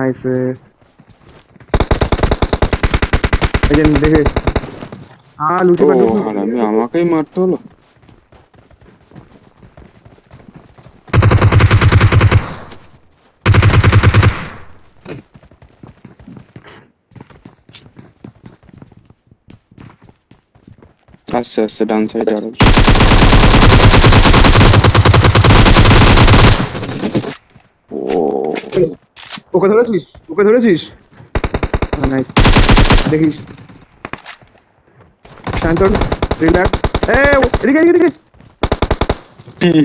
nice. Again, dekhe. Ah, loot kar do. Oh, arey, amake marto holo. That's the downside. Oh, okay, nice. Dekhish. Shanton, relax. Hey, nice. Hey,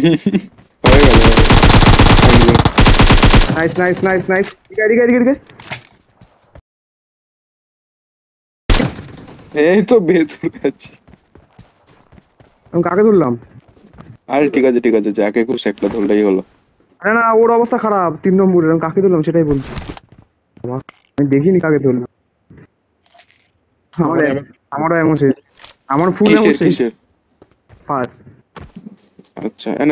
to better. I'm going to go to the jacket. মাল চন্দন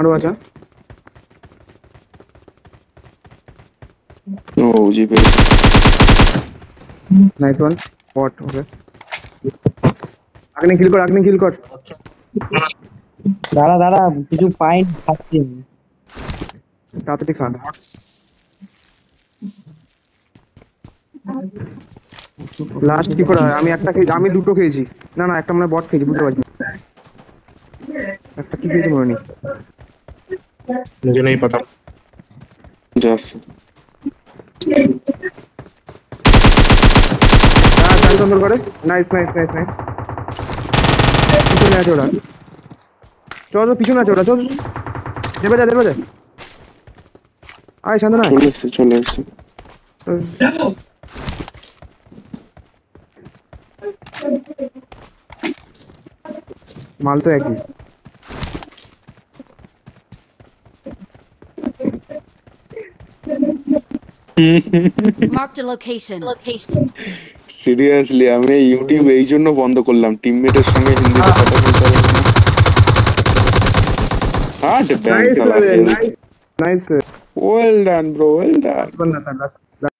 আরো আছে nice one. What? Okay. Agni kill kor. Dada. Kichu point khacchi. Tatati khan. Last ki kora. Ami duto kheji. Na ekta mone bot kheji bujte parchi. Ekta ki kheji mone. Mujhe nahi pata. Just. Nice. माल तो एक ही Marked a location. Seriously, I mean, YouTube এই জন্য বন্ধ করলাম টিমমেটের সঙ্গে হিন্দিতে কথা বলতে হবে। Hard bang. Nice. Well done, bro. Well done.